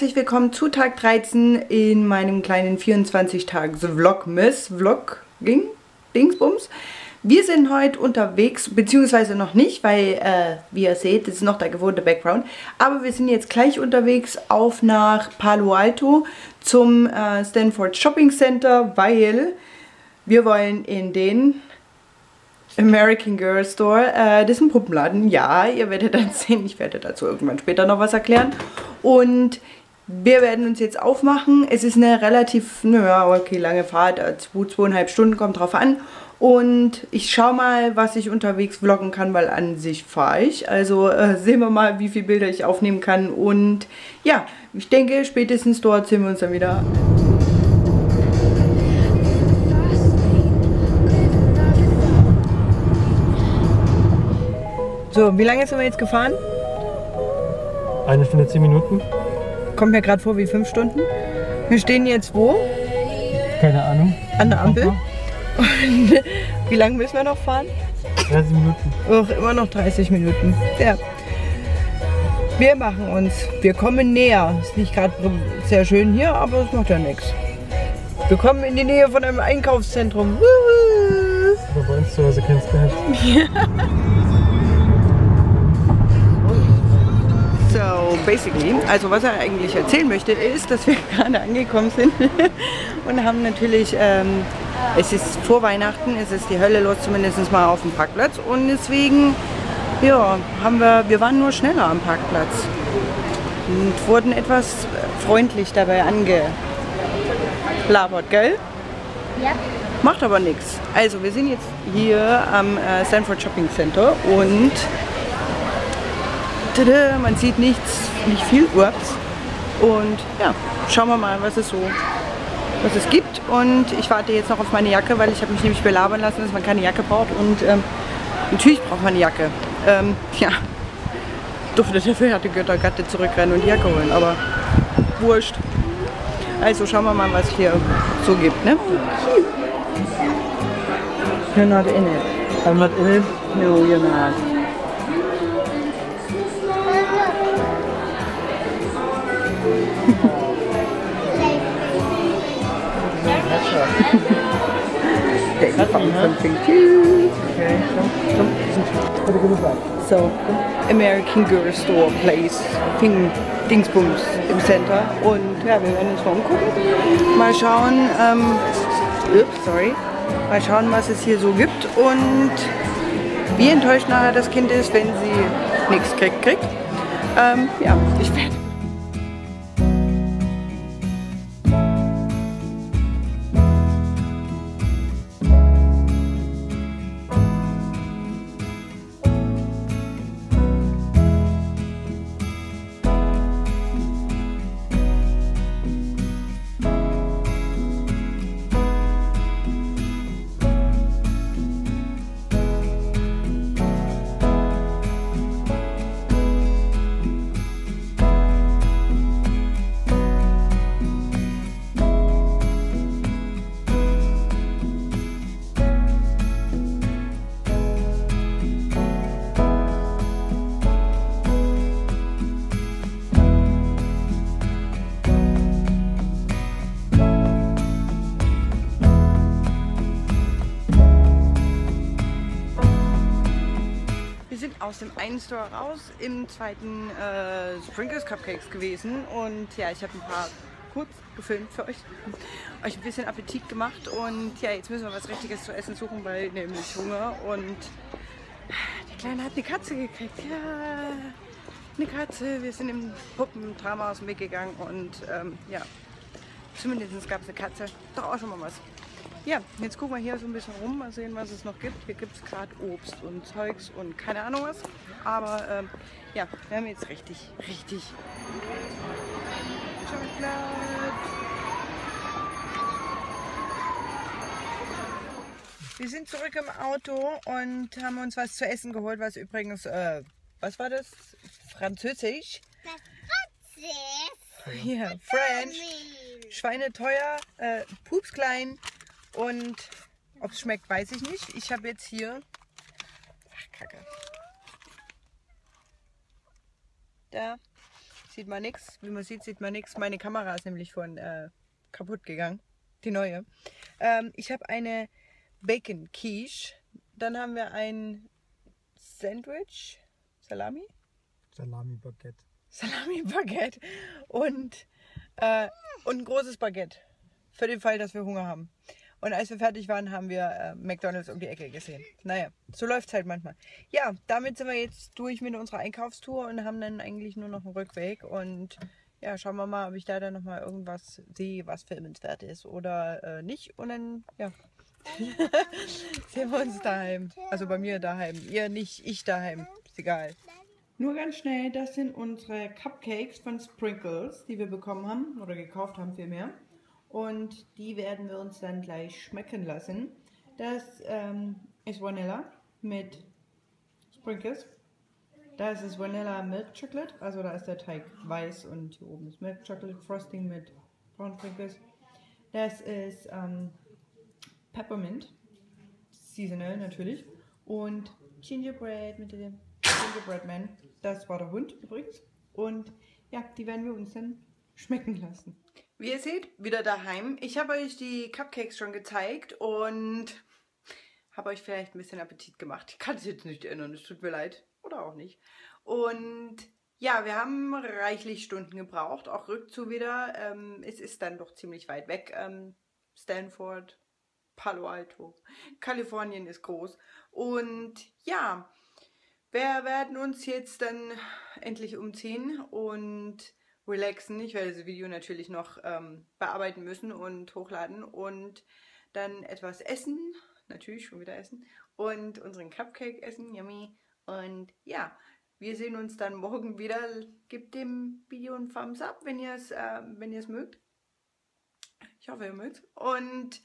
herzlich willkommen zu Tag 13 in meinem kleinen 24-Tages-Vlogmas-Vlog-Dingsbums. Wir sind heute unterwegs, beziehungsweise noch nicht, weil, wie ihr seht, das ist noch der gewohnte Background. Aber wir sind jetzt gleich unterwegs auf nach Palo Alto zum Stanford Shopping Center, weil wir wollen in den American Girl Store, das ist ein Puppenladen, ja, ihr werdet dann sehen, ich werde dazu irgendwann später noch was erklären. Und wir werden uns jetzt aufmachen, es ist eine relativ, naja, okay, lange Fahrt, 2,5 Stunden, kommt drauf an. Und ich schaue mal, was ich unterwegs vloggen kann, weil an sich fahre ich. Also sehen wir mal, wie viele Bilder ich aufnehmen kann. Und ja, ich denke, spätestens dort sehen wir uns dann wieder. So, wie lange sind wir jetzt gefahren? 1 Stunde 10 Minuten. Kommt mir gerade vor wie 5 Stunden. Wir stehen jetzt wo? Keine Ahnung. An der Ampel. Und wie lange müssen wir noch fahren? 30 Minuten. Och, immer noch 30 Minuten. Ja. Wir machen uns. Wir kommen näher. Ist nicht gerade sehr schön hier, aber es macht ja nichts. Wir kommen in die Nähe von einem Einkaufszentrum. Aber bei uns zu Hause kennst du halt. Basically, also was er eigentlich erzählen möchte, ist, dass wir gerade angekommen sind und haben natürlich, es ist vor Weihnachten, es ist die Hölle los, zumindest mal auf dem Parkplatz, und deswegen, ja, wir waren nur schneller am Parkplatz und wurden etwas freundlich dabei angelabert, gell? Ja. Macht aber nichts. Also wir sind jetzt hier am Stanford Shopping Center und man sieht nichts, nicht viel, ups. Und ja, schauen wir mal, was es gibt. Und ich warte jetzt noch auf meine Jacke, weil ich habe mich nämlich belabern lassen, dass man keine Jacke braucht. Und natürlich braucht man eine Jacke. Ja, durfte der verheirtete Göttergatte zurückrennen und die Jacke holen, aber wurscht. Also schauen wir mal, was hier so gibt, ne? You're not in it. I'm not in it? No, you're not. Something cute. Okay, so American Girl Store Place Dingsbums im Center, und ja, wir werden uns mal umgucken, mal schauen, mal schauen, was es hier so gibt und wie enttäuscht nachher das Kind ist, wenn sie nichts kriegt. Ja, ich werde aus dem einen Store raus, im zweiten Sprinkles Cupcakes gewesen, und ja, ich habe ein paar kurz gefilmt für euch, euch ein bisschen Appetit gemacht, und ja, jetzt müssen wir was Richtiges zu essen suchen, weil nämlich Hunger, und der Kleine hat eine Katze gekriegt, ja, eine Katze, wir sind im Puppendrama aus dem Weg gegangen und ja, zumindest gab es eine Katze, doch auch schon mal was. Ja, jetzt gucken wir hier so ein bisschen rum, mal sehen, was es noch gibt. Hier gibt es gerade Obst und Zeugs und keine Ahnung was. Aber ja, wir haben jetzt richtig Schokolade. Wir sind zurück im Auto und haben uns was zu essen geholt, was übrigens, was war das? Französisch? Französisch? Ja, French. Schweineteuer, pups klein. Und ob es schmeckt, weiß ich nicht. Ich habe jetzt hier... Ach, Kacke. Da. sieht man nichts. Wie man sieht, sieht man nichts. Meine Kamera ist nämlich vorhin kaputt gegangen. Die neue. Ich habe eine Bacon Quiche. Dann haben wir ein Sandwich. Salami? Salami Baguette. Salami Baguette. Und ein großes Baguette. Für den Fall, dass wir Hunger haben. Und als wir fertig waren, haben wir McDonald's um die Ecke gesehen. Naja, so läuft es halt manchmal. Ja, damit sind wir jetzt durch mit unserer Einkaufstour und haben dann eigentlich nur noch einen Rückweg. Und ja, schauen wir mal, ob ich da dann nochmal irgendwas sehe, was filmenswert ist oder nicht. Und dann, ja, sehen wir uns daheim. Also bei mir daheim. Ihr nicht, ich daheim. Ist egal. Nur ganz schnell, das sind unsere Cupcakes von Sprinkles, die wir bekommen haben oder gekauft haben vielmehr. Und die werden wir uns dann gleich schmecken lassen. Das ist Vanilla mit Sprinkles. Das ist Vanilla Milk Chocolate, also da ist der Teig weiß und hier oben ist Milk Chocolate Frosting mit Brown Sprinkles. Das ist Peppermint, seasonal natürlich. Und Gingerbread mit dem Gingerbread Man. Das war der Hund übrigens. Und ja, die werden wir uns dann schmecken lassen. Wie ihr seht, wieder daheim. Ich habe euch die Cupcakes schon gezeigt und habe euch vielleicht ein bisschen Appetit gemacht. Ich kann es jetzt nicht erinnern, es tut mir leid. Oder auch nicht. Und ja, wir haben reichlich Stunden gebraucht, auch rückzu wieder. Es ist dann doch ziemlich weit weg. Stanford, Palo Alto, Kalifornien ist groß. Und ja, wir werden uns jetzt dann endlich umziehen und relaxen. Ich werde das Video natürlich noch bearbeiten müssen und hochladen und dann etwas essen, natürlich schon wieder essen und unseren Cupcake essen, yummy. Und ja, wir sehen uns dann morgen wieder. Gebt dem Video einen Thumbs up, wenn ihr es mögt. Ich hoffe, ihr mögt. Und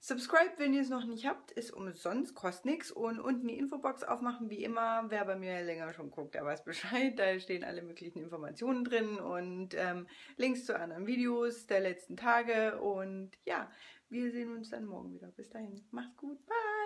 subscribe, wenn ihr es noch nicht habt, ist umsonst, kostet nichts. Und unten die Infobox aufmachen, wie immer. Wer bei mir länger schon guckt, der weiß Bescheid. Da stehen alle möglichen Informationen drin und Links zu anderen Videos der letzten Tage. Und ja, wir sehen uns dann morgen wieder. Bis dahin, macht's gut, bye!